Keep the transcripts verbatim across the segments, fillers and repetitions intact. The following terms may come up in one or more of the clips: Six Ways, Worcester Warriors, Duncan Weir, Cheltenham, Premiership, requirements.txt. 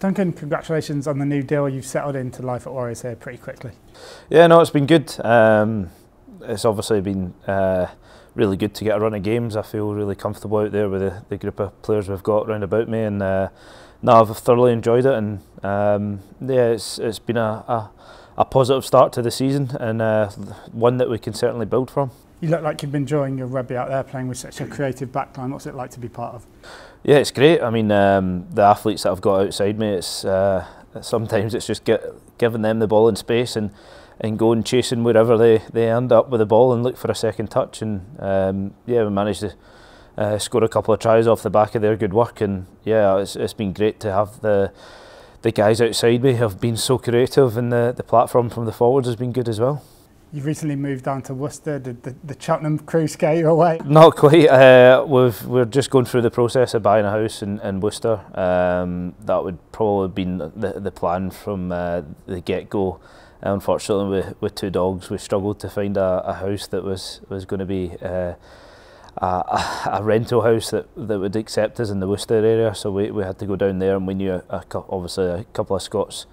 Duncan, congratulations on the new deal. You've settled into life at Warriors here pretty quickly. Yeah, no, it's been good. Um, it's obviously been uh, really good to get a run of games. I feel really comfortable out there with the, the group of players we've got round about me, and uh, no, I've thoroughly enjoyed it. And um, yeah, it's it's been a, a a positive start to the season, and uh, one that we can certainly build from. You look like you've been enjoying your rugby out there, playing with such a creative backline. What's it like to be part of? Yeah, it's great. I mean, um, the athletes that I've got outside me, it's uh, sometimes it's just get, giving them the ball in space and and going chasing wherever they they end up with the ball and look for a second touch. And um, yeah, we managed to uh, score a couple of tries off the back of their good work. And yeah, it's it's been great to have the. The guys outside me have been so creative, and the, the platform from the forwards has been good as well. You've recently moved down to Worcester. Did the, the Cheltenham crew scare you away? Not quite. Uh, we've, we're just going through the process of buying a house in, in Worcester. Um, that would probably have been the, the plan from uh, the get-go. Unfortunately, with, with two dogs, we struggled to find a, a house that was, was going to be uh, A, a rental house that, that would accept us in the Worcester area, so we, we had to go down there, and we knew a, a obviously a couple of Scots,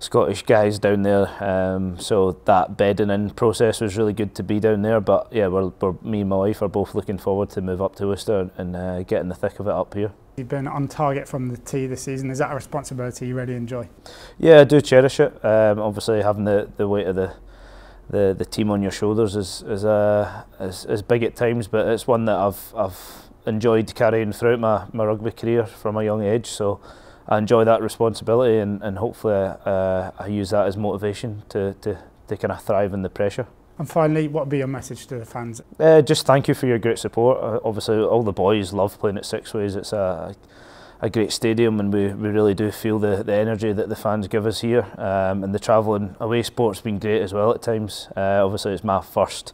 Scottish guys down there, um, so that bedding in process was really good to be down there. But yeah, we're, we're, me and my wife are both looking forward to move up to Worcester and uh, get in the thick of it up here. You've been on target from the tee this season. Is that a responsibility you really enjoy? Yeah, I do cherish it. Um, obviously having the, the weight of the the the team on your shoulders is is uh is, is big at times, but it's one that I've I've enjoyed carrying throughout my, my rugby career from a young age. So I enjoy that responsibility, and, and hopefully uh, I use that as motivation to, to, to kind of thrive in the pressure. And finally, what would be your message to the fans? Uh, just thank you for your great support. Uh, obviously, all the boys love playing at Six Ways. It's a, a great stadium, and we, we really do feel the, the energy that the fans give us here. Um, and the travelling away sport's been great as well at times. Uh, obviously, it's my first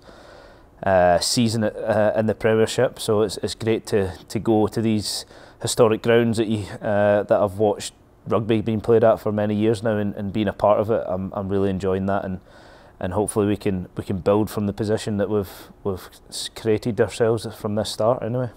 uh, season at, uh, in the Premiership, so it's, it's great to, to go to these historic grounds that, you, uh, that I've watched rugby being played at for many years now, and, and being a part of it. I'm, I'm really enjoying that, and and hopefully we can we can build from the position that we've we've created ourselves from this start anyway.